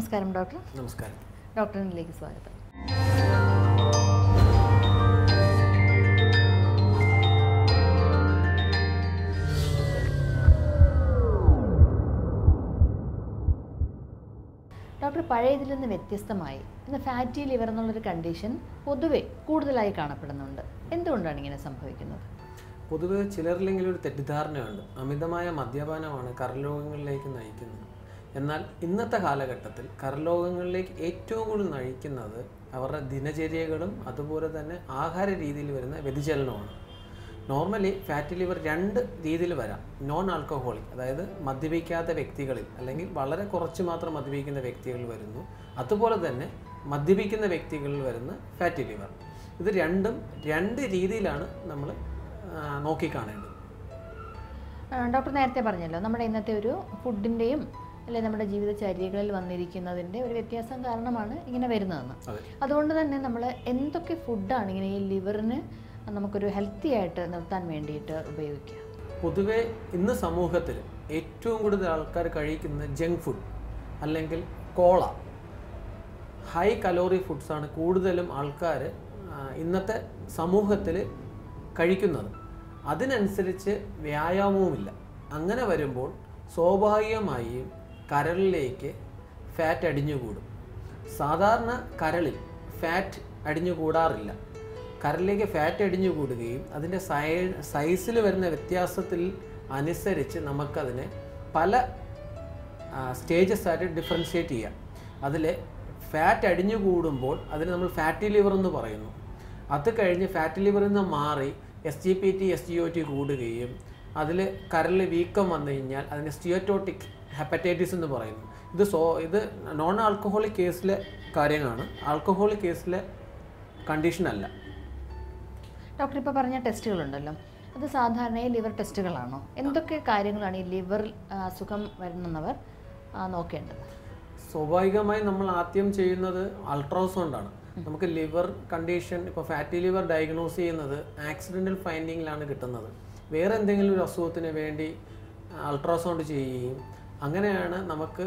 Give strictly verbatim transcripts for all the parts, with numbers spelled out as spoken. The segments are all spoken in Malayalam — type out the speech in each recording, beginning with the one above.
നമസ്കാരം ഡോക്ടർ. നമസ്കാരം. ഡോക്ടർ ഇന്നിലേക്ക് സ്വാഗതം. ഡോക്ടർ, പഴയതിൽ നിന്ന് വ്യത്യസ്തമായി ഇന്ന് ഫാറ്റി ലിവർ എന്നുള്ളൊരു കണ്ടീഷൻ പൊതുവെ കൂടുതലായി കാണപ്പെടുന്നുണ്ട്. എന്തുകൊണ്ടാണ് ഇങ്ങനെ സംഭവിക്കുന്നത്? പൊതുവെ ചിലരിലെങ്കിലും ഒരു തെറ്റിദ്ധാരണയുണ്ട്, അമിതമായ മദ്യപാനമാണ് കരരോഗങ്ങളിലേക്ക് നയിക്കുന്നത്. എന്നാൽ ഇന്നത്തെ കാലഘട്ടത്തിൽ കരരോഗങ്ങളിലേക്ക് ഏറ്റവും കൂടുതൽ നയിക്കുന്നത് അവരുടെ ദിനചര്യകളും അതുപോലെ തന്നെ ആഹാര രീതിയിൽ വരുന്ന വ്യതിചലനമാണ്. നോർമലി ഫാറ്റി ലിവർ രണ്ട് രീതിയിൽ വരാം. നോൺ ആൽക്കഹോളിക്, അതായത് മദ്യപിക്കാത്ത വ്യക്തികളിൽ അല്ലെങ്കിൽ വളരെ കുറച്ച് മാത്രം മദ്യപിക്കുന്ന വ്യക്തികളിൽ വരുന്നു. അതുപോലെ തന്നെ മദ്യപിക്കുന്ന വ്യക്തികളിൽ വരുന്ന ഫാറ്റി ലിവർ. ഇത് രണ്ടും രണ്ട് രീതിയിലാണ് നമ്മൾ നോക്കിക്കാണേണ്ടത്. ഡോക്ടർ നേരത്തെ പറഞ്ഞല്ലോ, നമ്മുടെ ഇന്നത്തെ ഒരു ഫുഡിൻ്റെയും അല്ലെ നമ്മുടെ ജീവിതചര്യകളിൽ വന്നിരിക്കുന്നതിൻ്റെ ഒരു വ്യത്യാസം കാരണമാണ് ഇങ്ങനെ വരുന്നതെന്ന്. അതുകൊണ്ട് തന്നെ നമ്മൾ എന്തൊക്കെ ഫുഡാണ് ഇങ്ങനെ ഈ ലിവറിന് നമുക്കൊരു ഹെൽത്തി ആയിട്ട് നിർത്താൻ വേണ്ടിയിട്ട് ഉപയോഗിക്കുക? പൊതുവെ ഇന്ന് സമൂഹത്തിൽ ഏറ്റവും കൂടുതൽ ആൾക്കാർ കഴിക്കുന്ന ജങ്ക് ഫുഡ് അല്ലെങ്കിൽ കോള, ഹൈ കലോറി ഫുഡ്സാണ് കൂടുതലും ആൾക്കാർ ഇന്നത്തെ സമൂഹത്തിൽ കഴിക്കുന്നത്. അതിനനുസരിച്ച് വ്യായാമവുമില്ല. അങ്ങനെ വരുമ്പോൾ സ്വാഭാവികമായും കരളിലേക്ക് ഫാറ്റ് അടിഞ്ഞുകൂടും. സാധാരണ കരളിൽ ഫാറ്റ് അടിഞ്ഞുകൂടാറില്ല. കരളിലേക്ക് ഫാറ്റ് അടിഞ്ഞുകൂടുകയും അതിൻ്റെ സൈ സൈസിൽ വരുന്ന വ്യത്യാസത്തിൽ അനുസരിച്ച് നമുക്കതിനെ പല സ്റ്റേജസ് ആയിട്ട് ഡിഫറൻഷ്യേറ്റ് ചെയ്യാം. അതിൽ ഫാറ്റ് അടിഞ്ഞുകൂടുമ്പോൾ അതിന് നമ്മൾ ഫാറ്റി ലിവർ എന്ന് പറയുന്നു. അത് കഴിഞ്ഞ് ഫാറ്റി ലിവറിൽ നിന്ന് മാറി S G P T S G O T കൂടുകയും അതിൽ കരളിൽ വീക്കം വന്നു കഴിഞ്ഞാൽ അതിന് സ്റ്റിയോറ്റോട്ടിക് ഹെപ്പറ്റൈറ്റിസ് എന്ന് പറയുന്നു. ഇത് സോ ഇത് നോൺ ആൽക്കഹോളിക് കേസിലെ കാര്യമാണ്, ആൽക്കഹോളിക് കേസിലെ കണ്ടീഷനല്ല. ഡോക്ടർ, ഇപ്പോൾ പറഞ്ഞ ടെസ്റ്റുകളുണ്ടല്ലോ, അത് സാധാരണ ലിവർ ടെസ്റ്റുകളാണോ? എന്തൊക്കെ കാര്യങ്ങളാണ് ഈ ലിവർ അസുഖം വരുന്നവർ നോക്കേണ്ടത്? സ്വാഭാവികമായി നമ്മൾ ആദ്യം ചെയ്യുന്നത് അൾട്രാസൗണ്ടാണ്. നമുക്ക് ലിവർ കണ്ടീഷൻ, ഇപ്പോൾ ഫാറ്റി ലിവർ ഡയഗ്നോസ് ചെയ്യുന്നത് ആക്സിഡൻ്റൽ ഫൈൻഡിങ്ങിലാണ് കിട്ടുന്നത്. വേറെ എന്തെങ്കിലും ഒരു അസുഖത്തിന് വേണ്ടി അൾട്രാസൗണ്ട് ചെയ്യുകയും അങ്ങനെയാണ് നമുക്ക്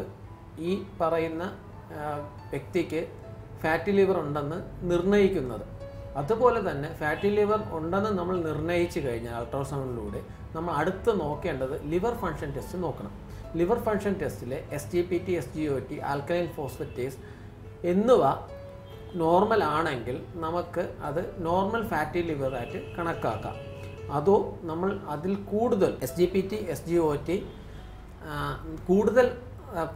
ഈ പറയുന്ന വ്യക്തിക്ക് ഫാറ്റി ലിവർ ഉണ്ടെന്ന് നിർണ്ണയിക്കുന്നത്. അതുപോലെ തന്നെ ഫാറ്റി ലിവർ ഉണ്ടെന്ന് നമ്മൾ നിർണ്ണയിച്ചു കഴിഞ്ഞാൽ അൾട്രാസൗണ്ടിലൂടെ നമ്മൾ അടുത്ത് നോക്കേണ്ടത് ലിവർ ഫങ്ഷൻ ടെസ്റ്റ് നോക്കണം. ലിവർ ഫങ്ഷൻ ടെസ്റ്റിലെ S G P T S G O T alkaline phosphatase എന്നിവ നോർമൽ ആണെങ്കിൽ നമുക്ക് അത് നോർമൽ ഫാറ്റി ലിവറായിട്ട് കണക്കാക്കാം. അതോ നമ്മൾ അതിൽ കൂടുതൽ S G P T S G O T കൂടുതൽ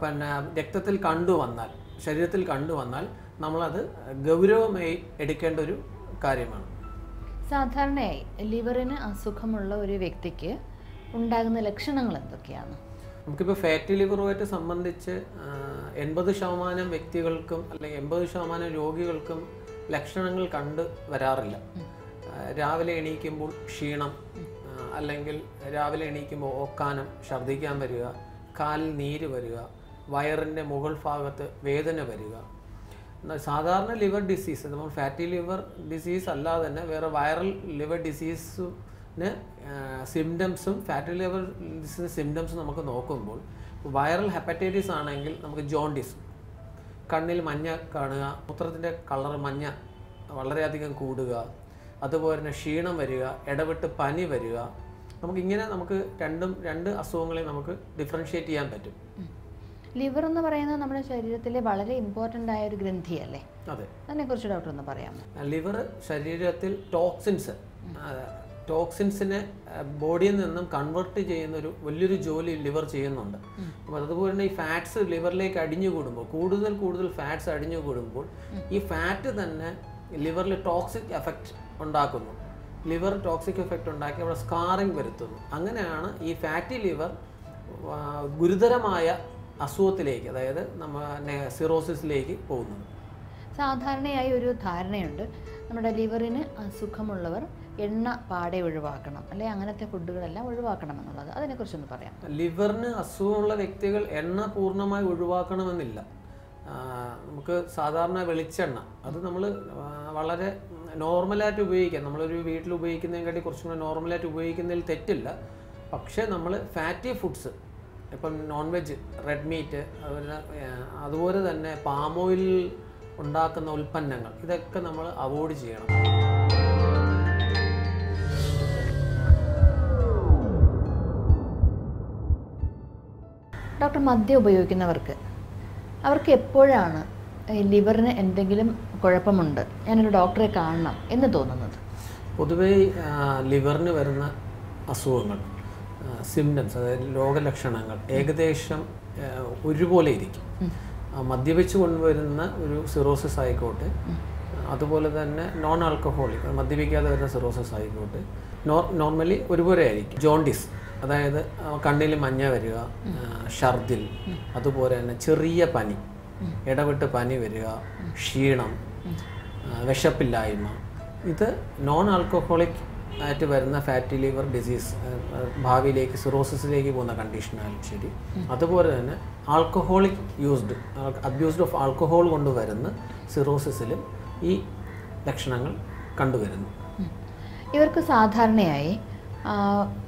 പിന്നെ രക്തത്തിൽ കണ്ടുവന്നാൽ, ശരീരത്തിൽ കണ്ടുവന്നാൽ നമ്മളത് ഗൗരവമായി എടുക്കേണ്ട ഒരു കാര്യമാണ്. സാധാരണയായി ലിവറിന് അസുഖമുള്ള ഒരു വ്യക്തിക്ക് ഉണ്ടാകുന്ന ലക്ഷണങ്ങൾ എന്തൊക്കെയാണ്? നമുക്കിപ്പോൾ ഫാറ്റി ലിവറുമായിട്ട് സംബന്ധിച്ച് എൺപത് ശതമാനം വ്യക്തികൾക്കും അല്ലെങ്കിൽ എൺപത് ശതമാനം രോഗികൾക്കും ലക്ഷണങ്ങൾ കണ്ട് വരാറില്ല. രാവിലെ എണീക്കുമ്പോൾ ക്ഷീണം, അല്ലെങ്കിൽ രാവിലെ എണീക്കുമ്പോൾ ഓക്കാനം, ഛർദ്ദിക്കാൻ വരിക, കാലിൽ നീര് വരിക, വയറിൻ്റെ മുകൾ ഭാഗത്ത് വേദന വരിക. എന്നാൽ സാധാരണ ലിവർ ഡിസീസ്, നമ്മൾ ഫാറ്റി ലിവർ ഡിസീസ് അല്ലാതെ തന്നെ വേറെ വൈറൽ ലിവർ ഡിസീസിന് സിംറ്റംസും ഫാറ്റി ലിവർ ഡിസീസ് സിംറ്റംസും നമുക്ക് നോക്കുമ്പോൾ വൈറൽ ഹെപ്പറ്റൈറ്റിസ് ആണെങ്കിൽ നമുക്ക് ജോണ്ടിസ്, കണ്ണിൽ മഞ്ഞ കാണുക, മൂത്രത്തിൻ്റെ കളർ മഞ്ഞ വളരെയധികം കൂടുക, അതുപോലെ തന്നെ ക്ഷീണം വരിക, ഇടവിട്ട് പനി വരിക. നമുക്കിങ്ങനെ നമുക്ക് രണ്ടും രണ്ട് അസുഖങ്ങളെ നമുക്ക് ഡിഫറൻഷ്യേറ്റ് ചെയ്യാൻ പറ്റും. ലിവർ എന്ന് പറയുന്നത് നമ്മുടെ ശരീരത്തിലെ വളരെ ഇമ്പോർട്ടൻ്റ് ആയ ഒരു ഗ്രന്ഥിയല്ലേ? അതെ. അതിനെക്കുറിച്ച് ഡോക്ടർ ഒന്ന് പറയാമോ? ലിവർ ശരീരത്തിൽ ടോക്സിൻസ് ടോക്സിൻസിനെ ബോഡിയിൽ നിന്നും കൺവേർട്ട് ചെയ്യുന്ന ഒരു വലിയൊരു ജോലി ലിവർ ചെയ്യുന്നുണ്ട്. അപ്പോൾ അതുപോലെ തന്നെ ഈ ഫാറ്റ്സ് ലിവറിലേക്ക് അടിഞ്ഞുകൂടുമ്പോൾ, കൂടുതൽ കൂടുതൽ ഫാറ്റ്സ് അടിഞ്ഞുകൂടുമ്പോൾ ഈ ഫാറ്റ് തന്നെ ലിവറിൽ ടോക്സിക് എഫക്റ്റ് ഉണ്ടാക്കുന്നു. ലിവർ ടോക്സിക് എഫക്റ്റ് ഉണ്ടാക്കി അവിടെ സ്കാറിങ് വരുത്തുന്നു. അങ്ങനെയാണ് ഈ ഫാറ്റി ലിവർ ഗുരുതരമായ അസുഖത്തിലേക്ക്, അതായത് നമ്മുടെ സിറോസിസിലേക്ക് പോകുന്നത്. സാധാരണയായി ഒരു ധാരണയുണ്ട്, നമ്മുടെ ലിവറിന് അസുഖമുള്ളവർ എണ്ണ പാടെ ഒഴിവാക്കണം, അല്ലെ അങ്ങനത്തെ ഫുഡുകളെല്ലാം ഒഴിവാക്കണം എന്നുള്ളത്. അതിനെക്കുറിച്ചൊന്ന് പറയാം. ലിവറിന് അസുഖമുള്ള വ്യക്തികൾ എണ്ണ പൂർണ്ണമായി ഒഴിവാക്കണമെന്നില്ല. നമുക്ക് സാധാരണ വെളിച്ചെണ്ണ, അത് നമ്മൾ വളരെ നോർമലായിട്ട് ഉപയോഗിക്കാം. നമ്മളൊരു വീട്ടിൽ ഉപയോഗിക്കുന്നതിനെക്കാട്ടി കുറച്ചും കൂടെ നോർമലായിട്ട് ഉപയോഗിക്കുന്നതിൽ തെറ്റില്ല. പക്ഷേ നമ്മൾ fatty foods, non-veg red meat, palm oil, this we avoid. Doctor Madhya Ubayoginavaka. Our Kepurana, a liver and endangilum corapamunda, and a doctor a carna in the donut. Putaway liver neverna assumed symptoms, local election angle, Agadesham Uriboladic. Madhyavichun were cirrhosis icote, other than non alcoholic, Madhyavica were cirrhosis icote. Normally Uriboric, jaundice. അതായത് കണ്ണിൽ മഞ്ഞ വരിക ഷർദിൽ അതുപോലെ തന്നെ ചെറിയ പനി ഇടവിട്ട് പനി വരിക ക്ഷീണം വിശപ്പില്ലായ്മ ഇത് നോൺ ആൽക്കഹോളിക് ആയിട്ട് വരുന്ന ഫാറ്റി ലിവർ ഡിസീസ് ഭാവിയിലേക്ക് സിറോസിസിലേക്ക് പോകുന്ന കണ്ടീഷൻ ആണ് ശരി അതുപോലെ തന്നെ alcoholic used abused of alcohol കൊണ്ട് വരുന്ന സിറോസിസിലും ഈ ലക്ഷണങ്ങൾ കണ്ടുവരുന്നു ഇവർക്ക് സാധാരണയായി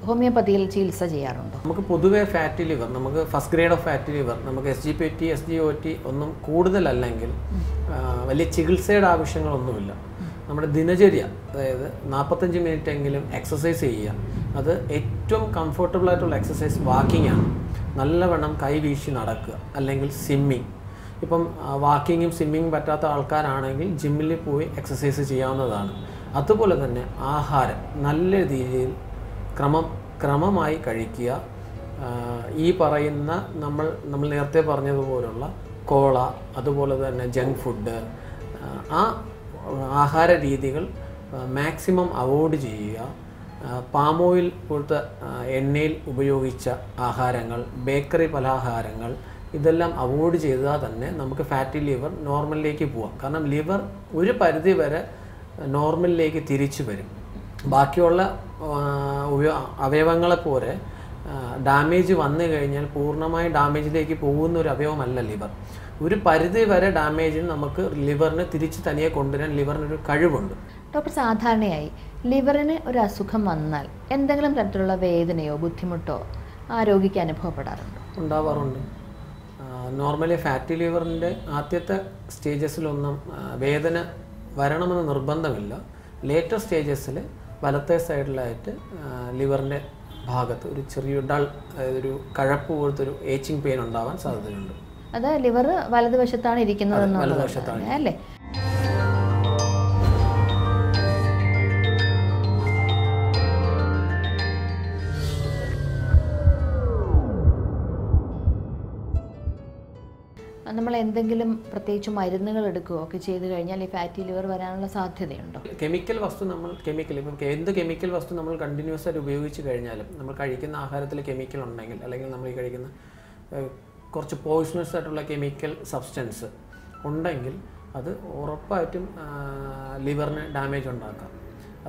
homeopathy ചികിത്സ ചെയ്യാറുണ്ട് നമുക്ക് പൊതുവേ ഫാറ്റി ലിവർ നമുക്ക് first grade of fatty liver നമുക്ക് എസ്ജിപിടി എസ്ജിഒടി ഒന്നും കൂടുതലല്ലെങ്കിൽ വലിയ ചികിത്സയുടെ ആവശ്യങ്ങളൊന്നുമില്ല നമ്മുടെ ദിനചര്യ അതായത് forty-five മിനിറ്റ് എങ്കിലും എക്സർസൈസ് ചെയ്യുക അത് ഏറ്റവും കംഫർട്ടബിൾ ആയിട്ടുള്ള എക്സർസൈസ് വാക്കിംഗ് ആണ് നല്ലവണ്ണം കൈ വീശി നടക്കുക അല്ലെങ്കിൽ സ്വിമ്മിംഗ് ഇപ്പം വാക്കിംഗും സ്വിമ്മിംഗും പറ്റാത്ത ആൾക്കാരാണെങ്കിൽ ജിമ്മിൽ പോയി എക്സർസൈസ് ചെയ്യാവുന്നതാണ് അതുപോലെ തന്നെ ആഹാരം നല്ല രീതിയിൽ ക്രമം ക്രമമായി കഴിക്കുക ഈ പറയുന്ന നമ്മൾ നമ്മൾ നേരത്തെ പറഞ്ഞതുപോലുള്ള കോള അതുപോലെ തന്നെ ജങ്ക് ഫുഡ് ആ ആഹാര രീതികൾ മാക്സിമം അവോയ്ഡ് ചെയ്യുക പാം ഓയിൽ പോലത്തെ എണ്ണയിൽ ഉപയോഗിച്ച ആഹാരങ്ങൾ ബേക്കറി പലഹാരങ്ങൾ ഇതെല്ലാം അവോയ്ഡ് ചെയ്താൽ തന്നെ നമുക്ക് ഫാറ്റി ലിവർ നോർമലിലേക്ക് പോവാം കാരണം ലിവർ ഒരു പരിധി വരെ നോർമലിലേക്ക് തിരിച്ചു വരും ബാക്കിയുള്ള അവയവങ്ങളെ പോലെ ഡാമേജ് വന്നു കഴിഞ്ഞാൽ പൂർണ്ണമായി ഡാമേജിലേക്ക് പോകുന്ന ഒരു അവയവമല്ല ലിവർ ഒരു പരിധി വരെ ഡാമേജിന് നമുക്ക് ലിവറിനെ തിരിച്ചു തനിയെ കൊണ്ടുവരാൻ ലിവറിന് ഒരു കഴിവുണ്ട് ഡോക്ടർ സാധാരണയായി ലിവറിന് ഒരു അസുഖം വന്നാൽ എന്തെങ്കിലും തരത്തിലുള്ള വേദനയോ ബുദ്ധിമുട്ടോ ആ രോഗിക്ക് അനുഭവപ്പെടാറുണ്ടോ ഉണ്ടാവാറുണ്ട് നോർമലി ഫാറ്റി ലിവറിന്റെ ആദ്യത്തെ സ്റ്റേജസിലൊന്നും വേദന വരണമെന്ന നിർബന്ധമില്ല later stages le valathe side laayittu liver ne bhagathu oru cheriya dull oru kalappu polte oru itching pain undavan sadhadhayundu adha liver valadu vashathana irikkunnathu ennu valadu vashathana alle നമ്മൾ എന്തെങ്കിലും പ്രത്യേകിച്ച് മരുന്നുകൾ എടുക്കുകയൊക്കെ ചെയ്തു കഴിഞ്ഞാൽ ഈ ഫാറ്റി ലിവർ വരാനുള്ള സാധ്യതയുണ്ടോ കെമിക്കൽ വസ്തു നമ്മൾ കെമിക്കൽ ഇപ്പം എന്ത് കെമിക്കൽ വസ്തു നമ്മൾ കണ്ടിന്യൂസ് ആയിട്ട് ഉപയോഗിച്ച് കഴിഞ്ഞാലും നമ്മൾ കഴിക്കുന്ന ആഹാരത്തിൽ കെമിക്കൽ ഉണ്ടെങ്കിൽ അല്ലെങ്കിൽ നമ്മൾ കഴിക്കുന്ന കുറച്ച് പോയിസണസ് ആയിട്ടുള്ള കെമിക്കൽ സബ്സ്റ്റൻസ് ഉണ്ടെങ്കിൽ അത് ഉറപ്പായിട്ടും ലിവറിന് ഡാമേജ് ഉണ്ടാക്കാം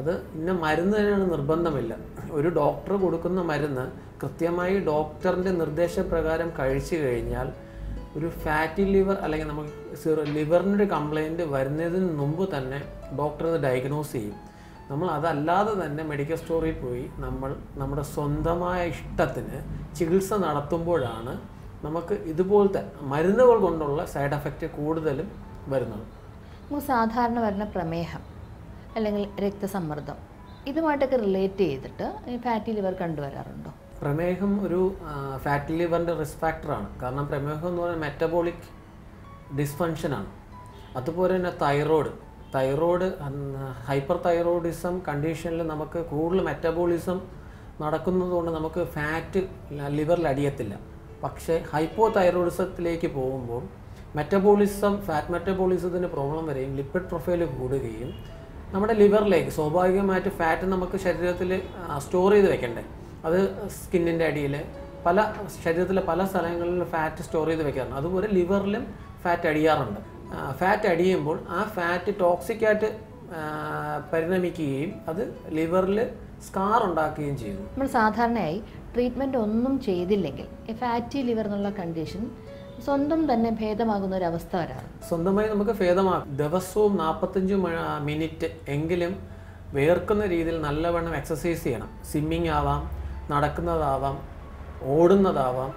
അത് ഇന്ന മരുന്ന് തന്നെയാണ് നിർബന്ധമില്ല ഒരു ഡോക്ടർ കൊടുക്കുന്ന മരുന്ന് കൃത്യമായി ഡോക്ടറിൻ്റെ നിർദ്ദേശപ്രകാരം കഴിച്ചു കഴിഞ്ഞാൽ ഒരു ഫാറ്റി ലിവർ അല്ലെങ്കിൽ നമുക്ക് ലിവറിന് ഒരു കംപ്ലൈന്റ് വരുന്നതിന് മുൻപ് തന്നെ ഡോക്ടർ അത് ഡയഗ്നോസ് ചെയ്യും നമ്മൾ അതല്ലാതെ തന്നെ മെഡിക്കൽ സ്റ്റോറിൽ പോയി നമ്മൾ നമ്മുടെ സ്വന്തമായ ഇഷ്ടത്തിന് ചികിത്സ നടത്തുമ്പോഴാണ് നമുക്ക് ഇതുപോലത്തെ മരുന്നുകൾ കൊണ്ടുള്ള സൈഡ് എഫക്റ്റ് കൂടുതലും വരുന്നത് നമുക്ക് സാധാരണ വരുന്ന പ്രമേഹം അല്ലെങ്കിൽ രക്തസമ്മർദ്ദം ഇതുമായിട്ടൊക്കെ റിലേറ്റ് ചെയ്തിട്ട് ഈ ഫാറ്റി ലിവർ കണ്ടുവരാറുണ്ടോ പ്രമേഹം ഒരു ഫാറ്റി ലിവറിന്റെ റിസ്ക് ഫാക്ടറാണ് കാരണം പ്രമേഹം എന്ന് പറഞ്ഞാൽ മെറ്റബോളിക് ഡിസ്ഫങ്ഷൻ ആണ് അതുപോലെ തന്നെ തൈറോയ്ഡ് തൈറോയ്ഡ് ഹൈപ്പർ തൈറോയിഡിസം കണ്ടീഷനിൽ നമുക്ക് കൂടുതൽ മെറ്റബോളിസം നടക്കുന്നതുകൊണ്ട് നമുക്ക് ഫാറ്റ് ലിവറിൽ അടിയത്തില്ല പക്ഷേ ഹൈപ്പോ തൈറോയിഡിസത്തിലേക്ക് പോകുമ്പോൾ മെറ്റബോളിസം ഫാറ്റ് മെറ്റബോളിസത്തിന് പ്രോബ്ലം വരികയും ലിപ്പിഡ് പ്രൊഫൈൽ കൂടുകയും നമ്മുടെ ലിവറിലേക്ക് സ്വാഭാവികമായിട്ട് ഫാറ്റ് നമുക്ക് ശരീരത്തിൽ സ്റ്റോർ ചെയ്ത് വെക്കണ്ടേ അത് സ്കിന്നിൻ്റെ അടിയിൽ പല ശരീരത്തിലെ പല സ്ഥലങ്ങളിലും ഫാറ്റ് സ്റ്റോർ ചെയ്ത് വെക്കാറുണ്ട് അതുപോലെ ലിവറിലും ഫാറ്റ് അടിയാറുണ്ട് ഫാറ്റ് അടിയുമ്പോൾ ആ ഫാറ്റ് ടോക്സിക്കായിട്ട് പരിണമിക്കുകയും അത് ലിവറിൽ സ്കാർ ഉണ്ടാക്കുകയും ചെയ്യുന്നു നമ്മൾ സാധാരണയായി ട്രീറ്റ്മെൻറ്റ് ഒന്നും ചെയ്തില്ലെങ്കിൽ ഫാറ്റി ലിവർ എന്നുള്ള കണ്ടീഷൻ സ്വന്തം തന്നെ ഭേദമാകുന്ന ഒരു അവസ്ഥ വരാറ് സ്വന്തമായി നമുക്ക് ഭേദമാകും ദിവസവും നാൽപ്പത്തഞ്ച് മിനിറ്റ് എങ്കിലും വേർക്കുന്ന രീതിയിൽ നല്ലവണ്ണം എക്സസൈസ് ചെയ്യണം സ്വിമ്മിങ് ആവാം നടക്കുന്നതാവാം ഓടുന്നതാവാം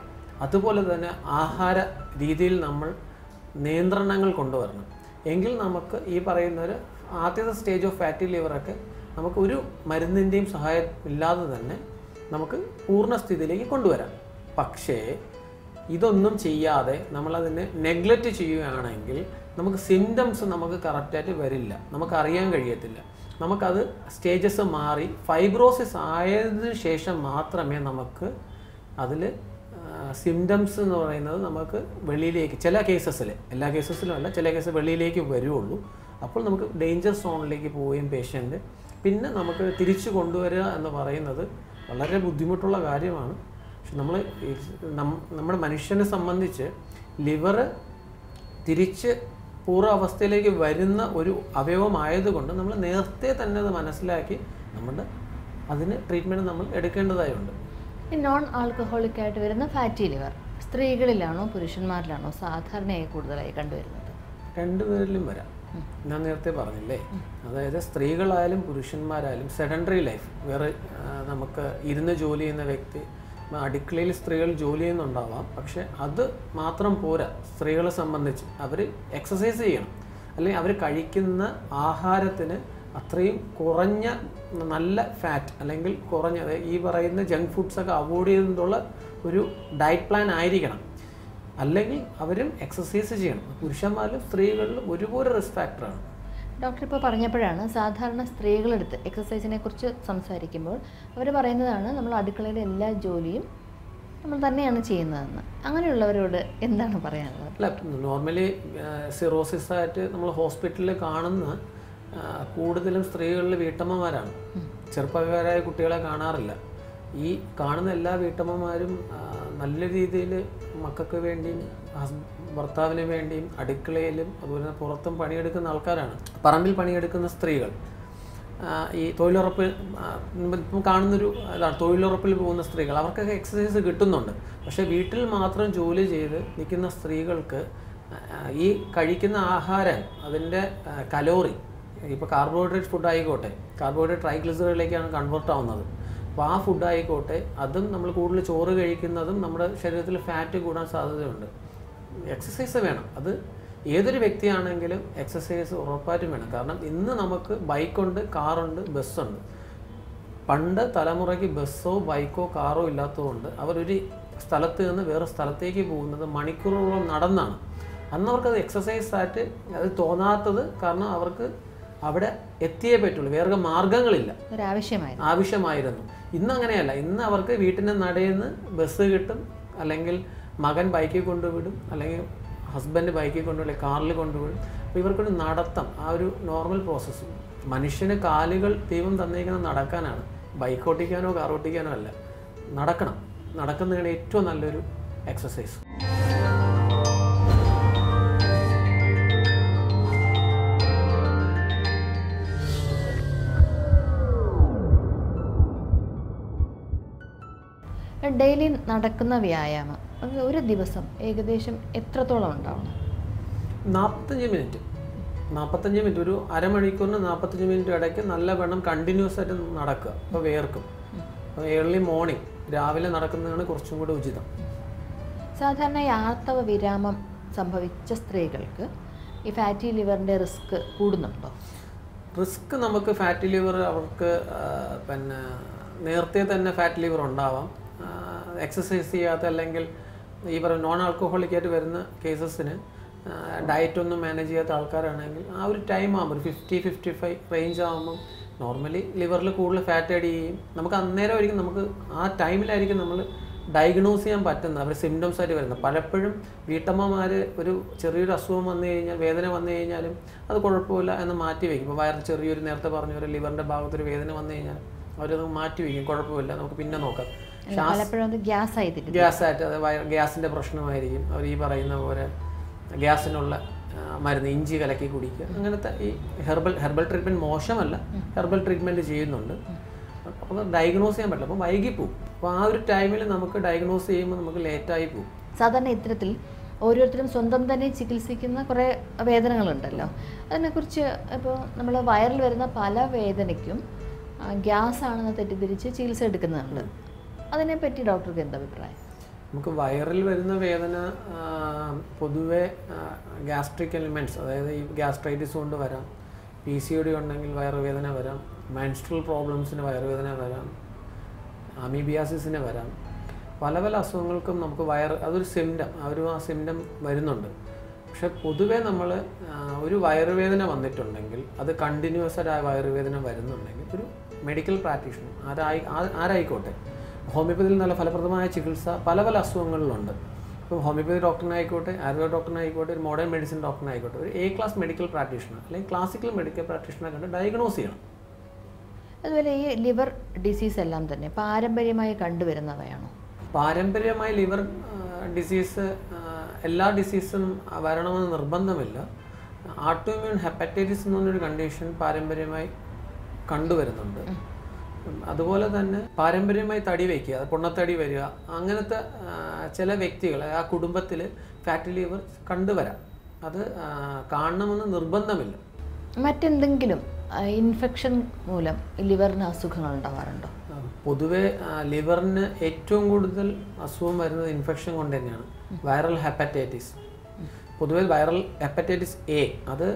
അതുപോലെ തന്നെ ആഹാര രീതിയിൽ നമ്മൾ നിയന്ത്രണങ്ങൾ കൊണ്ടുവരണം. എങ്കിൽ നമുക്ക് ഈ പറയുന്ന ഒരു ആദ്യത്തെ സ്റ്റേജ് ഓഫ് ഫാറ്റി ലിവറൊക്കെ നമുക്ക് ഒരു മരുന്നിൻ്റെയും സഹായം ഇല്ലാതെ തന്നെ നമുക്ക് പൂർണ്ണസ്ഥിതിയിലേക്ക് കൊണ്ടുവരാം. പക്ഷേ ഇതൊന്നും ചെയ്യാതെ നമ്മളതിനെ നെഗ്ലക്റ്റ് ചെയ്യുകയാണെങ്കിൽ നമുക്ക് സിംറ്റംസ് നമുക്ക് കറക്റ്റായിട്ട് വരില്ല, നമുക്കറിയാൻ കഴിയത്തില്ല. നമുക്കത് സ്റ്റേജസ് മാറി ഫൈബ്രോസിസ് ആയതിനു ശേഷം മാത്രമേ നമുക്ക് അതിൽ സിംറ്റംസ് എന്ന് പറയുന്നത് നമുക്ക് വെളിയിലേക്ക് ചില കേസസിൽ, എല്ലാ കേസസിലും അല്ല, ചില കേസ് വെളിയിലേക്ക് വരുള്ളൂ. അപ്പോൾ നമുക്ക് ഡേഞ്ചർ സോണിലേക്ക് പോവുകയും പേഷ്യൻ്റ് പിന്നെ നമുക്ക് തിരിച്ചു കൊണ്ടുവരിക എന്ന് പറയുന്നത് വളരെ ബുദ്ധിമുട്ടുള്ള കാര്യമാണ്. പക്ഷെ നമ്മൾ നമ്മുടെ മനുഷ്യനെ സംബന്ധിച്ച് ലിവർ തിരിച്ച് പൂർവ്വ അവസ്ഥയിലേക്ക് വരുന്ന ഒരു അവയവമായതുകൊണ്ട് നമ്മൾ നേരത്തെ തന്നെ അത് മനസ്സിലാക്കി നമ്മുടെ അതിന് ട്രീറ്റ്മെൻറ്റ് നമ്മൾ എടുക്കേണ്ടതായുണ്ട്. നോൺ ആൽക്കഹോളിക് ആയിട്ട് വരുന്ന ഫാറ്റി ലിവർ സ്ത്രീകളിലാണോ പുരുഷന്മാരിലാണോ സാധാരണയായി കൂടുതലായി കണ്ടുവരുന്നത്? രണ്ടുപേരിലും വരാം. ഞാൻ നേരത്തെ പറഞ്ഞില്ലേ, അതായത് സ്ത്രീകളായാലും പുരുഷന്മാരായാലും സെഡൻഡറി ലൈഫ്, വേറെ നമുക്ക് ഇരുന്ന് ജോലി ചെയ്യുന്ന വ്യക്തി, അടുക്കളയിൽ സ്ത്രീകൾ ജോലി ചെയ്യുന്നുണ്ടാവാം. പക്ഷെ അത് മാത്രം പോരാ. സ്ത്രീകളെ സംബന്ധിച്ച് അവർ എക്സസൈസ് ചെയ്യണം, അല്ലെങ്കിൽ അവർ കഴിക്കുന്ന ആഹാരത്തിന് അത്രയും കുറഞ്ഞ നല്ല ഫാറ്റ് അല്ലെങ്കിൽ കുറഞ്ഞത് ഈ പറയുന്ന ജങ്ക് ഫുഡ്സൊക്കെ അവോയ്ഡ് ചെയ്തുകൊണ്ടുള്ള ഒരു ഡയറ്റ് പ്ലാൻ ആയിരിക്കണം. അല്ലെങ്കിൽ അവരും എക്സസൈസ് ചെയ്യണം. പുരുഷന്മാരിലും സ്ത്രീകളിലും ഒരുപോലെ റിസ്ക് ഫാക്ടറാണ്. ഡോക്ടർ ഇപ്പോൾ പറഞ്ഞപ്പോഴാണ് സാധാരണ സ്ത്രീകളെടുത്ത് എക്സസൈസിനെ കുറിച്ച് സംസാരിക്കുമ്പോൾ അവർ പറയുന്നതാണ് നമ്മൾ അടുക്കളയുടെ എല്ലാ ജോലിയും നമ്മൾ തന്നെയാണ് ചെയ്യുന്നതെന്ന്. അങ്ങനെയുള്ളവരോട് എന്താണ് പറയാനുള്ളത്? അല്ല, നോർമലി സിറോസിസായിട്ട് നമ്മൾ ഹോസ്പിറ്റലിൽ കാണുന്ന കൂടുതലും സ്ത്രീകളിൽ വീട്ടമ്മമാരാണ്. ചെറുപ്പക്കാരായ കുട്ടികളെ കാണാറില്ല. ഈ കാണുന്ന എല്ലാ വീട്ടമ്മമാരും നല്ല രീതിയിൽ മക്കൾക്ക് വേണ്ടിയും ഭർത്താവിന് വേണ്ടിയും അടുക്കളയിലും അതുപോലെ തന്നെ പുറത്തും പണിയെടുക്കുന്ന ആൾക്കാരാണ്. പറമ്പിൽ പണിയെടുക്കുന്ന സ്ത്രീകൾ, ഈ തൊഴിലുറപ്പിൽ ഇപ്പം കാണുന്നൊരു ഇതാണ്, തൊഴിലുറപ്പിൽ പോകുന്ന സ്ത്രീകൾ, അവർക്കൊക്കെ എക്സസൈസ് കിട്ടുന്നുണ്ട്. പക്ഷേ വീട്ടിൽ മാത്രം ജോലി ചെയ്ത് നിൽക്കുന്ന സ്ത്രീകൾക്ക് ഈ കഴിക്കുന്ന ആഹാരം അതിൻ്റെ കലോറി, ഇപ്പോൾ കാർബോഹൈഡ്രേറ്റ് ഫുഡ് ആയിക്കോട്ടെ, കാർബോഹൈഡ്രേറ്റ് ട്രൈഗ്ലിസറിഡിലേക്കാണ് കൺവേർട്ട് ആവുന്നത്. അപ്പോൾ ആ ഫുഡ് ആയിക്കോട്ടെ, അതും നമ്മൾ കൂടുതൽ ചോറ് കഴിക്കുന്നതും നമ്മുടെ ശരീരത്തിൽ ഫാറ്റ് കൂടാൻ സാധ്യതയുണ്ട്. എക്സസൈസ് വേണം. അത് ഏതൊരു വ്യക്തിയാണെങ്കിലും എക്സസൈസ് ഉറപ്പായിട്ടും വേണം. കാരണം ഇന്ന് നമുക്ക് ബൈക്കുണ്ട്, കാറുണ്ട്, ബസ്സുണ്ട്. പണ്ട് തലമുറയ്ക്ക് ബസ്സോ ബൈക്കോ കാറോ ഇല്ലാത്തതുകൊണ്ട് അവരൊരു സ്ഥലത്ത് നിന്ന് വേറെ സ്ഥലത്തേക്ക് പോകുന്നത് മണിക്കൂറുകളോളം നടന്നാണ്. അന്ന് അവർക്കത് എക്സസൈസായിട്ട് അത് തോന്നാത്തത് കാരണം അവർക്ക് അവിടെ എത്തിയേ പറ്റുള്ളൂ, വേറെ മാർഗങ്ങളില്ല, ആവശ്യമായിരുന്നു. ഇന്ന് അങ്ങനെയല്ല. ഇന്ന് അവർക്ക് വീട്ടിൻ്റെ നടയിൽനിന്ന് ബസ് കിട്ടും, അല്ലെങ്കിൽ മകൻ ബൈക്കിൽ കൊണ്ടുവിടും, അല്ലെങ്കിൽ ഹസ്ബൻഡ് ബൈക്കിൽ കൊണ്ടുവിടും, കാറിൽ കൊണ്ടുവിടും. അപ്പോൾ ഇവർക്കൊരു നടത്തം, ആ ഒരു നോർമൽ പ്രോസസ്സും. മനുഷ്യന് കാലുകൾ ദൈവം തന്നിരിക്കുന്നത് നടക്കാനാണ്, ബൈക്ക് ഓട്ടിക്കാനോ കാർ ഓട്ടിക്കാനോ അല്ല. നടക്കണം. നടക്കുന്നതിന് ഏറ്റവും നല്ലൊരു എക്സസൈസ്. ഡെയിലി നടക്കുന്ന വ്യായാമം ഒരു ദിവസം ഏകദേശം എത്രത്തോളം ഉണ്ടാവണം? നാൽപ്പത്തഞ്ച് മിനിറ്റ് നാൽപ്പത്തഞ്ച് മിനിറ്റ് ഒരു അരമണിക്കൂറിന് നാൽപ്പത്തഞ്ച് മിനിറ്റ് ഇടയ്ക്ക് നല്ലവണ്ണം കണ്ടിന്യൂസ് ആയിട്ട് നടക്കുക. അപ്പോൾ വേർക്കും. അപ്പോൾ ഏർലി മോർണിംഗ് രാവിലെ നടക്കുന്നതാണ് കുറച്ചും കൂടി ഉചിതം. സാധാരണ ആർത്തവ വിരാമം സംഭവിച്ച സ്ത്രീകൾക്ക് ഈ ഫാറ്റി ലിവറിൻ്റെ റിസ്ക് കൂടുന്നുണ്ടോ? റിസ്ക് നമുക്ക് ഫാറ്റി ലിവർ അവർക്ക് പിന്നെ നേരത്തെ തന്നെ ഫാറ്റ് ലിവർ ഉണ്ടാവാം. എക്സസൈസ് ചെയ്യാത്ത അല്ലെങ്കിൽ ഈ പറയുന്ന നോൺ ആൽക്കഹോളിക്കായിട്ട് വരുന്ന കേസസിന് ഡയറ്റൊന്നും മാനേജ് ചെയ്യാത്ത ആൾക്കാരാണെങ്കിൽ ആ ഒരു ടൈം ആകുമ്പോൾ ഒരു ഫിഫ്റ്റി ഫിഫ്റ്റി ഫൈവ് റേഞ്ച് ആകുമ്പം നോർമലി ലിവറിൽ കൂടുതൽ ഫാറ്റ് ആഡ് ചെയ്യും. നമുക്ക് അന്നേരം ആയിരിക്കും, നമുക്ക് ആ ടൈമിലായിരിക്കും നമ്മൾ ഡയഗ്നോസ് ചെയ്യാൻ പറ്റുന്നത്, അവർ സിംറ്റംസ് ആയിട്ട് വരുന്നത്. പലപ്പോഴും വീട്ടമ്മമാർ ഒരു ചെറിയൊരു അസുഖം വന്നു കഴിഞ്ഞാൽ, വേദന വന്നു കഴിഞ്ഞാലും അത് കുഴപ്പമില്ല എന്ന് മാറ്റി വയ്ക്കും. ഇപ്പോൾ വയറിൽ ചെറിയൊരു, നേരത്തെ പറഞ്ഞ ഒരു ലിവറിൻ്റെ ഭാഗത്തൊരു വേദന വന്നു കഴിഞ്ഞാൽ അവരത് മാറ്റി വയ്ക്കും, കുഴപ്പമില്ല നമുക്ക് പിന്നെ നോക്കാം. ഗ്യാസ് ആയിട്ട് അത് ഗ്യാസിൻ്റെ പ്രശ്നമായിരിക്കും. അവർ ഈ പറയുന്ന പോലെ ഗ്യാസിനുള്ള മരുന്ന് ഇഞ്ചി കലക്കി കുടിക്കുക. അങ്ങനത്തെ ഈ ഹെർബൽ ഹെർബൽ ട്രീറ്റ്മെൻറ്റ് മോശമല്ല, ഹെർബൽ ട്രീറ്റ്മെൻറ്റ് ചെയ്യുന്നുണ്ട്. അപ്പോൾ ഡയഗ്നോസ് ചെയ്യാൻ പറ്റില്ല, അപ്പോൾ വൈകി പോകും. അപ്പോൾ ആ ഒരു ടൈമിൽ നമുക്ക് ഡയഗ്നോസ് ചെയ്യുമ്പോൾ നമുക്ക് ലേറ്റായി പോകും. സാധാരണ ഇത്തരത്തിൽ ഓരോരുത്തരും സ്വന്തം തന്നെ ചികിത്സിക്കുന്ന കുറേ വേദനകളുണ്ടല്ലോ. അതിനെക്കുറിച്ച് ഇപ്പോൾ നമ്മൾ വയറിൽ വരുന്ന പല വേദനയ്ക്കും ഗ്യാസ് ആണെന്ന് തെറ്റിദ്ധരിച്ച് ചികിത്സ എടുക്കുന്നുണ്ട്. അതിനെപ്പറ്റി ഡോക്ടർക്ക് എന്താ അഭിപ്രായം? നമുക്ക് വൈറൽ വരുന്ന വേദന പൊതുവേ ഗ്യാസ്ട്രിക് എലിമെന്റ്സ് അതായത് ഈ ഗ്യാസ്ട്രൈറ്റിസ് കൊണ്ട് വരാം പിസിഒഡി ഉണ്ടെങ്കിൽ വയറുവേദന വരാം മെൻസ്ട്രൽ പ്രോബ്ലംസിന് വയറുവേദന വരാം അമീബിയാസിസിന് വരാം പല പല അസുഖങ്ങൾക്കും നമുക്ക് വയർ അതൊരു സിംപ്റ്റം ഒരു ആ സിംപ്റ്റം വരുന്നുണ്ട് പക്ഷേ പൊതുവേ നമ്മൾ ഒരു വയറുവേദന വന്നിട്ടുണ്ടെങ്കിൽ അത് കണ്ടിന്യൂസ് ആയ വയറുവേദന വരുന്നുണ്ടെങ്കിൽ ഒരു മെഡിക്കൽ പ്രാക്ടീഷണർ ആരായി ആരായിക്കോട്ടെ ഹോമിയോപ്പതിയിൽ നല്ല ഫലപ്രദമായ ചികിത്സ പല പല അസുഖങ്ങളിലുണ്ട് ഇപ്പോൾ ഹോമിയോപ്പതി ഡോക്ടറിനായിക്കോട്ടെ ആയുർവേദ ഡോക്ടറിനായിക്കോട്ടെ ഒരു മോഡേൺ മെഡിസിൻ ഡോക്ടറിനായിക്കോട്ടെ ഒരു എ ക്ലാസ് മെഡിക്കൽ പ്രാക്ടീഷണർ അല്ലെങ്കിൽ ക്ലാസിക്കൽ മെഡിക്കൽ പ്രാക്ടീഷണറെ കണ്ട് ഡയഗ്നോസ് ചെയ്യണം അതുപോലെ ഈ ലിവർ ഡിസീസ് എല്ലാം തന്നെ പാരമ്പര്യമായി കണ്ടുവരുന്നവയാണോ പാരമ്പര്യമായി ലിവർ ഡിസീസ് എല്ലാ ഡിസീസും വരണമെന്ന് നിർബന്ധമില്ല ആട്ടോഇമ്യൂൺ ഹെപ്പറ്റൈറ്റിസ് എന്ന് പറഞ്ഞൊരു കണ്ടീഷൻ പാരമ്പര്യമായി കണ്ടുവരുന്നുണ്ട് അതുപോലെ തന്നെ പാരമ്പര്യമായി തടി വയ്ക്കുക പൊണ്ണത്തടി വരിക അങ്ങനത്തെ ചില വ്യക്തികൾ ആ കുടുംബത്തിൽ ഫാറ്റ് ലിവർ കണ്ടുവരാം അത് കാണണമെന്ന് നിർബന്ധമില്ല മറ്റെന്തെങ്കിലും ഇൻഫെക്ഷൻ മൂലം ലിവറിന് അസുഖങ്ങൾ ഉണ്ടാവാറുണ്ടോ പൊതുവെ ലിവറിന് ഏറ്റവും കൂടുതൽ അസുഖം വരുന്നത് ഇൻഫെക്ഷൻ കൊണ്ട് തന്നെയാണ് വൈറൽ ഹെപ്പറ്റൈറ്റിസ് പൊതുവെ വൈറൽ ഹെപ്പറ്റൈറ്റിസ് എ അത്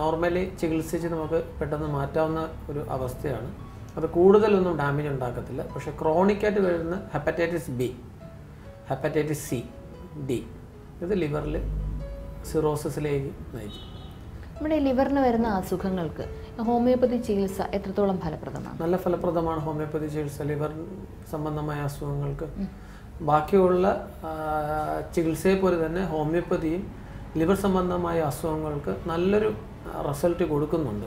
നോർമലി ചികിത്സിച്ച് നമുക്ക് പെട്ടെന്ന് മാറ്റാവുന്ന ഒരു അവസ്ഥയാണ് അത് കൂടുതലൊന്നും ഡാമേജ് ഉണ്ടാക്കത്തില്ല പക്ഷേ ക്രോണിക്കായിട്ട് വരുന്ന hepatitis B hepatitis C D ഇത് ലിവറിൽ സിറോസിസിലേക്ക് നയിക്കും നമ്മുടെ ലിവറിന് വരുന്ന അസുഖങ്ങൾക്ക് ഹോമിയോപ്പതി ചികിത്സ എത്രത്തോളം ഫലപ്രദമാണ് നല്ല ഫലപ്രദമാണ് ഹോമിയോപ്പതി ചികിത്സ ലിവർ സംബന്ധമായ അസുഖങ്ങൾക്ക് ബാക്കിയുള്ള ചികിത്സയെ പോലെ തന്നെ ഹോമിയോപ്പതിയും ലിവർ സംബന്ധമായ അസുഖങ്ങൾക്ക് നല്ലൊരു റിസൾട്ട് കൊടുക്കുന്നുണ്ട്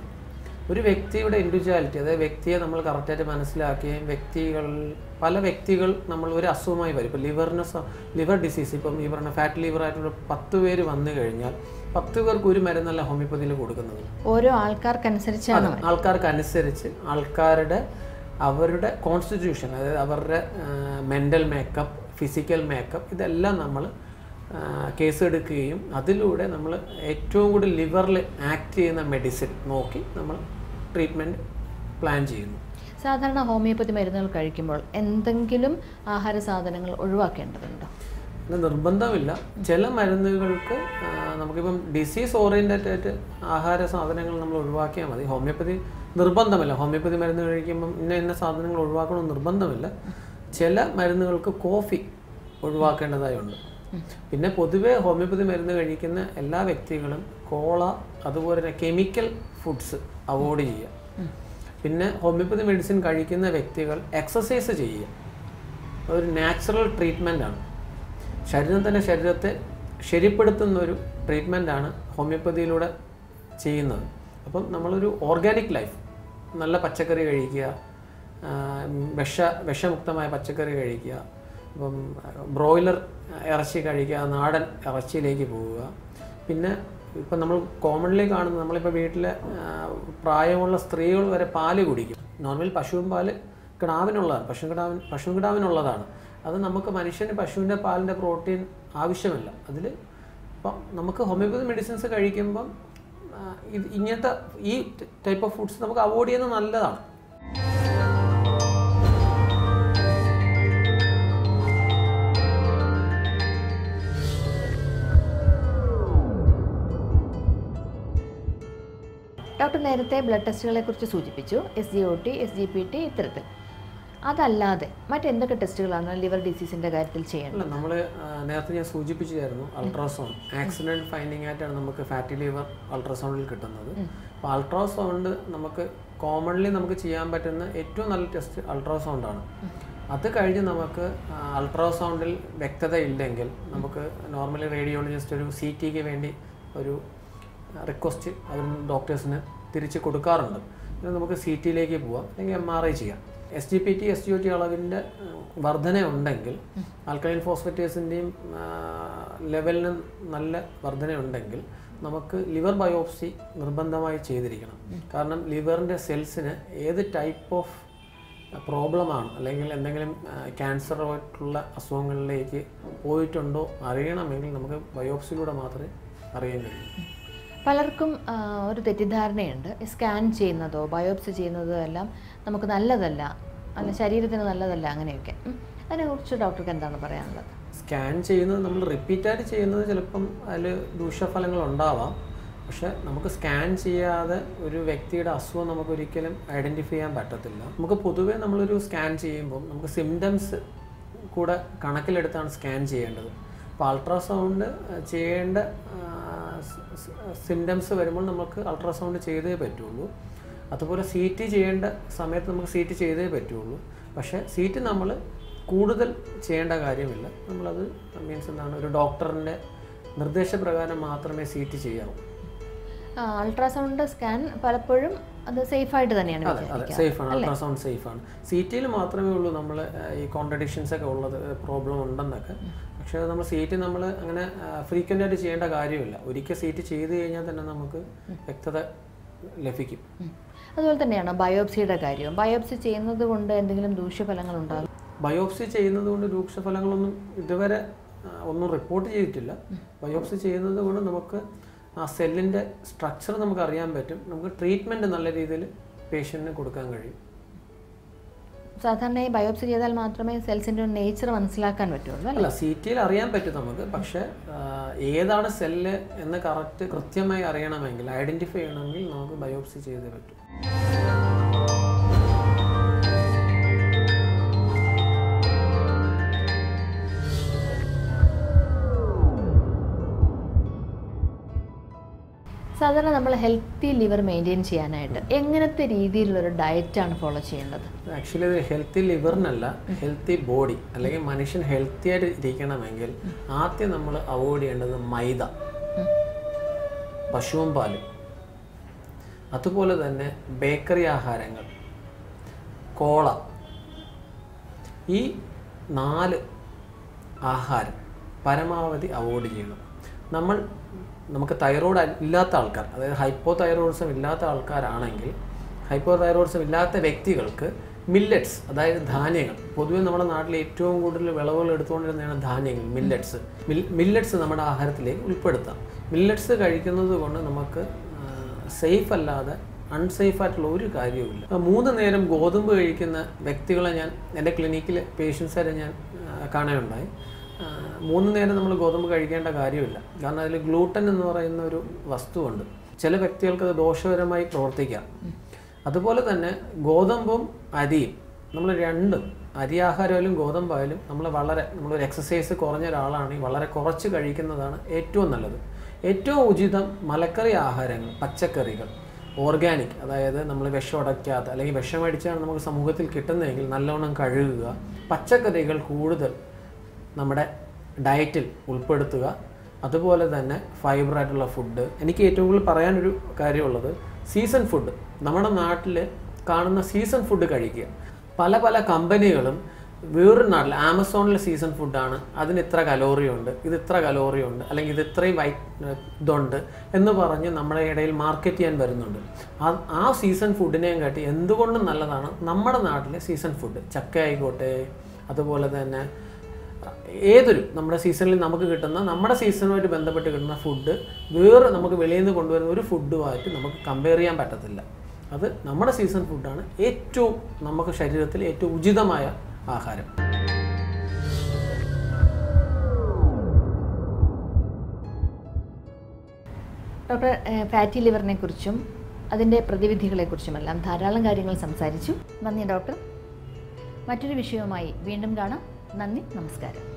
ഒരു വ്യക്തിയുടെ ഇൻഡിവിജ്വാലിറ്റി അതായത് വ്യക്തിയെ നമ്മൾ കറക്റ്റായിട്ട് മനസ്സിലാക്കുകയും വ്യക്തികൾ പല വ്യക്തികൾ നമ്മൾ ഒരു അസുഖമായി വരും ഇപ്പോൾ ലിവറിന് ലിവർ ഡിസീസ് ഇപ്പം ഈ പറഞ്ഞ ഫാറ്റ് ലിവറായിട്ടുള്ള പത്ത് പേര് വന്നു കഴിഞ്ഞാൽ പത്ത് പേർക്ക് ഒരു മരുന്നല്ല ഹോമിയോപ്പതിയിൽ കൊടുക്കുന്നത് ഓരോ ആൾക്കാർക്കനുസരിച്ചാണ് ആൾക്കാർക്കനുസരിച്ച് ആൾക്കാരുടെ അവരുടെ കോൺസ്റ്റിറ്റ്യൂഷൻ അതായത് അവരുടെ മെൻ്റൽ മേക്കപ്പ് ഫിസിക്കൽ മേക്കപ്പ് ഇതെല്ലാം നമ്മൾ കേസ് എടുക്കുകയും അതിലൂടെ നമ്മൾ ഏറ്റവും കൂടുതൽ ലിവറിൽ ആക്ട് ചെയ്യുന്ന മെഡിസിൻ നോക്കി നമ്മൾ ട്രീറ്റ്മെൻറ്റ് പ്ലാൻ ചെയ്യുന്നു സാധാരണ ഹോമിയോപ്പതി മരുന്നുകൾ കഴിക്കുമ്പോൾ എന്തെങ്കിലും ആഹാര സാധനങ്ങൾ ഒഴിവാക്കേണ്ടതുണ്ടോ അത് നിർബന്ധമില്ല ചില മരുന്നുകൾക്ക് നമുക്കിപ്പം ഡിസീസ് ഓറിയൻറ്റഡ് ആയിട്ട് ആഹാര സാധനങ്ങൾ നമ്മൾ ഒഴിവാക്കിയാൽ മതി ഹോമിയോപ്പതി നിർബന്ധമില്ല ഹോമിയോപ്പതി മരുന്ന് കഴിക്കുമ്പം ഇന്ന ഇന്ന സാധനങ്ങൾ ഒഴിവാക്കണമെന്ന് നിർബന്ധമില്ല ചില മരുന്നുകൾക്ക് കോഫി ഒഴിവാക്കേണ്ടതായുണ്ട് പിന്നെ പൊതുവെ ഹോമിയോപ്പതി മരുന്ന് കഴിക്കുന്ന എല്ലാ വ്യക്തികളും കോള അതുപോലെ തന്നെ കെമിക്കൽ ഫുഡ്സ് അവോയ്ഡ് ചെയ്യുക പിന്നെ ഹോമിയോപ്പതി മെഡിസിൻ കഴിക്കുന്ന വ്യക്തികൾ എക്സസൈസ് ചെയ്യുക അതൊരു നാച്ചുറൽ ട്രീറ്റ്മെൻറ്റാണ് ശരീരം തന്നെ ശരീരത്തെ ശരിപ്പെടുത്തുന്നൊരു ട്രീറ്റ്മെൻറ്റാണ് ഹോമിയോപ്പതിയിലൂടെ ചെയ്യുന്നത് അപ്പം നമ്മളൊരു ഓർഗാനിക് ലൈഫ് നല്ല പച്ചക്കറി കഴിക്കുക വിഷ വിഷമുക്തമായ പച്ചക്കറി കഴിക്കുക അപ്പം ബ്രോയിലർ ഇറച്ചി കഴിക്കുക നാടൻ ഇറച്ചിയിലേക്ക് പോവുക പിന്നെ ഇപ്പം നമ്മൾ കോമൺലി കാണുന്നത് നമ്മളിപ്പോൾ വീട്ടിലെ പ്രായമുള്ള സ്ത്രീകൾ വരെ പാല് കുടിക്കും നോർമൽ പശുവും പാല് കിടാവിനുള്ളതാണ് പശു കിടാവിൻ പശു കിടാവിനുള്ളതാണ് അത് നമുക്ക് മനുഷ്യന് പശുവിൻ്റെ പാലിൻ്റെ പ്രോട്ടീൻ ആവശ്യമില്ല അതിൽ ഇപ്പം നമുക്ക് ഹോമിയോപ്പതി മെഡിസിൻസ് കഴിക്കുമ്പം ഇത് ഇങ്ങനത്തെ ഈ ടൈപ്പ് ഓഫ് ഫുഡ്സ് നമുക്ക് അവോയ്ഡ് ചെയ്യുന്നത് നല്ലതാണ് ഡോക്ടർ നേരത്തെ ബ്ലഡ് ടെസ്റ്റുകളെ കുറിച്ച് സൂചിപ്പിച്ചു S G O T S G P T ഇത്തരത്തിൽ അതല്ലാതെ മറ്റെന്തൊക്കെ ടെസ്റ്റുകളാണ് ലിവർ ഡിസീസിൻ്റെ കാര്യത്തിൽ ചെയ്യേണ്ടത് നമ്മൾ നേരത്തെ ഞാൻ സൂചിപ്പിച്ചായിരുന്നു അൾട്രാസൗണ്ട് ആക്സിഡൻറ്റ് ഫൈൻഡിങ് ആയിട്ടാണ് നമുക്ക് ഫാറ്റി ലിവർ അൾട്രാസൗണ്ടിൽ കിട്ടുന്നത് അപ്പോൾ അൾട്രാസൗണ്ട് നമുക്ക് കോമൺലി നമുക്ക് ചെയ്യാൻ പറ്റുന്ന ഏറ്റവും നല്ല ടെസ്റ്റ് അൾട്രാസൗണ്ടാണ് അത് കഴിഞ്ഞ് നമുക്ക് അൾട്രാസൗണ്ടിൽ വ്യക്തത ഇല്ലെങ്കിൽ നമുക്ക് നോർമലി റേഡിയോളജിസ്റ്റ് ഒരു സി ടിക്ക് വേണ്ടി ഒരു റിക്വസ്റ്റ് അതിന് ഡോക്ടേഴ്സിന് തിരിച്ച് കൊടുക്കാറുണ്ട് പിന്നെ നമുക്ക് സി ടിയിലേക്ക് പോവാം അല്ലെങ്കിൽ എം ആർ ഐ ചെയ്യാം S G P T S G O T അളവിൻ്റെ വർധന ഉണ്ടെങ്കിൽ ആൽക്കലൈൻ ഫോസ്ഫേറ്റേഴ്സിൻ്റെയും ലെവലിന് നല്ല വർധന ഉണ്ടെങ്കിൽ നമുക്ക് ലിവർ ബയോപ്സി നിർബന്ധമായി ചെയ്തിരിക്കണം കാരണം ലിവറിൻ്റെ സെൽസിന് ഏത് ടൈപ്പ് ഓഫ് പ്രോബ്ലമാണ് അല്ലെങ്കിൽ എന്തെങ്കിലും ക്യാൻസറായിട്ടുള്ള അസുഖങ്ങളിലേക്ക് പോയിട്ടുണ്ടോ അറിയണമെങ്കിൽ നമുക്ക് ബയോപ്സിയിലൂടെ മാത്രമേ അറിയാൻ കഴിയൂ പലർക്കും ഒരു തെറ്റിദ്ധാരണയുണ്ട് സ്കാൻ ചെയ്യുന്നതോ ബയോപ്സി ചെയ്യുന്നതോ എല്ലാം നമുക്ക് നല്ലതല്ല അല്ല ശരീരത്തിന് നല്ലതല്ല അങ്ങനെയൊക്കെ അതിനെക്കുറിച്ച് ഡോക്ടർക്ക് എന്താണ് പറയാനുള്ളത് scan repeat it, we scan identify scan symptoms scan ultrasound symptoms ultrasound If we C T, we can do C T. But we don't have to do doctor C T. Ultrasound scan is safe. Safe. Ultrasound safe. C T is contradictions problem. C T is frequent. If we do C T, we can do it. That's why biopsy. Biopsy is not a biopsy is not report. Biopsy is a cell structure. We treatment in the patient. Biopsy is cells into nature. Biopsy സാധാരണ നമ്മൾ ഹെൽത്തി ലിവർ മെയിൻറ്റെയിൻ ചെയ്യാനായിട്ട് എങ്ങനത്തെ രീതിയിലുള്ള ഒരു ഡയറ്റ് ആണ് ഫോളോ ചെയ്യേണ്ടത് ആക്ച്വലി ഒരു ഹെൽത്തി ലിവർ എന്നല്ല ഹെൽത്തി ബോഡി അല്ലെങ്കിൽ മനുഷ്യൻ ഹെൽത്തി ആയിട്ട് ഇരിക്കണമെങ്കിൽ ആദ്യം നമ്മൾ അവോയ്ഡ് ചെയ്യേണ്ടത് മൈദ പശുവും പാലും അതുപോലെ തന്നെ ബേക്കറി ആഹാരങ്ങൾ കോള ഈ നാല് ആഹാരം പരമാവധി അവോയ്ഡ് ചെയ്യണം നമ്മൾ നമുക്ക് തൈറോയ്ഡ് ഇല്ലാത്ത ആൾക്കാർ അതായത് ഹൈപ്പോതൈറോയിഡിസം ഇല്ലാത്ത ആൾക്കാരാണെങ്കിൽ ഹൈപ്പോതൈറോയിഡിസം ഇല്ലാത്ത വ്യക്തികൾക്ക് മില്ലറ്റ്സ് അതായത് ധാന്യങ്ങൾ പൊതുവേ നമ്മുടെ നാട്ടിൽ ഏറ്റവും കൂടുതൽ വിളവുകൾ എടുത്തുകൊണ്ടിരുന്നതാണ് ധാന്യങ്ങൾ മില്ലറ്റ്സ് മില്ലറ്റ്സ് നമ്മുടെ ആഹാരത്തിലേക്ക് ഉൾപ്പെടുത്താം മില്ലറ്റ്സ് കഴിക്കുന്നതുകൊണ്ട് നമുക്ക് സേഫ് അല്ലാതെ അൺസേഫ് ആയിട്ടുള്ള ഒരു കാര്യവുമില്ല മൂന്ന് നേരം ഗോതമ്പ് കഴിക്കുന്ന വ്യക്തികളെ ഞാൻ എൻ്റെ ക്ലിനിക്കിലെ പേഷ്യൻസ് ആരെ ഞാൻ കാണാനുണ്ടായി മൂന്ന് നേരം നമ്മൾ ഗോതമ്പ് കഴിക്കേണ്ട കാര്യമില്ല കാരണം അതിൽ ഗ്ലൂട്ടൻ എന്ന് പറയുന്ന ഒരു വസ്തുവുണ്ട് ചില വ്യക്തികൾക്ക് അത് ദോഷകരമായി പ്രവർത്തിക്കാം അതുപോലെ തന്നെ ഗോതമ്പും അരിയും നമ്മൾ രണ്ടും അരി ആഹാരവും ഗോതമ്പായാലും നമ്മൾ വളരെ നമ്മൾ ഒരു എക്സസൈസ് കുറഞ്ഞ ഒരാളാണ് വളരെ കുറച്ച് കഴിക്കുന്നതാണ് ഏറ്റവും നല്ലത് ഏറ്റവും ഉചിതം മലക്കറി ആഹാരങ്ങൾ പച്ചക്കറികൾ ഓർഗാനിക് അതായത് നമ്മൾ വിഷം അടയ്ക്കാത്ത അല്ലെങ്കിൽ വിഷം അടിച്ചാണ് നമുക്ക് സമൂഹത്തിൽ കിട്ടുന്നതെങ്കിൽ നല്ലോണം കഴുകുക പച്ചക്കറികൾ കൂടുതൽ നമ്മുടെ ഡയറ്റിൽ ഉൾപ്പെടുത്തുക അതുപോലെ തന്നെ ഫൈബർ ആയിട്ടുള്ള ഫുഡ് എനിക്ക് ഏറ്റവും കൂടുതൽ പറയാൻ ഒരു കാര്യമുള്ളത് സീസൺ ഫുഡ് നമ്മുടെ നാട്ടിൽ കാണുന്ന സീസൺ ഫുഡ് കഴിക്കുക പല പല കമ്പനികളും വേറെ നാട്ടിൽ ആമസോണിലെ സീസൺ ഫുഡ് ആണ് അതിന് ഇത്ര കലോറി ഉണ്ട് ഇത് ഇത്ര കലോറി ഉണ്ട് അല്ലെങ്കിൽ ഇത് ഇത്രയും ഇതുണ്ട് എന്ന് പറഞ്ഞ് നമ്മുടെ ഇടയിൽ മാർക്കറ്റ് ചെയ്യാൻ വരുന്നുണ്ട് ആ സീസൺ ഫുഡിനെയും കാട്ടി എന്തുകൊണ്ടും നല്ലതാണ് നമ്മുടെ നാട്ടിലെ സീസൺ ഫുഡ് ചക്ക ആയിക്കോട്ടെ അതുപോലെ തന്നെ ഏതൊരു നമ്മുടെ സീസണിൽ നമുക്ക് കിട്ടുന്ന നമ്മുടെ സീസണുമായിട്ട് ബന്ധപ്പെട്ട് കിട്ടുന്ന ഫുഡ് വേറെ നമുക്ക് വെളിയിൽ നിന്ന് കൊണ്ടുവരുന്ന ഒരു ഫുഡുമായിട്ട് നമുക്ക് കമ്പയർ ചെയ്യാൻ പറ്റത്തില്ല അത് നമ്മുടെ സീസൺ ഫുഡാണ് ഏറ്റവും നമുക്ക് ശരീരത്തിൽ ഏറ്റവും ഉചിതമായ ആഹാരം ഡോക്ടർ ഫാറ്റി ലിവറിനെ കുറിച്ചും അതിൻ്റെ പ്രതിവിധികളെ കുറിച്ചുമെല്ലാം ധാരാളം കാര്യങ്ങൾ സംസാരിച്ചു നന്ദി ഡോക്ടർ മറ്റൊരു വിഷയവുമായി വീണ്ടും കാണാം നന്ദി നമസ്കാരം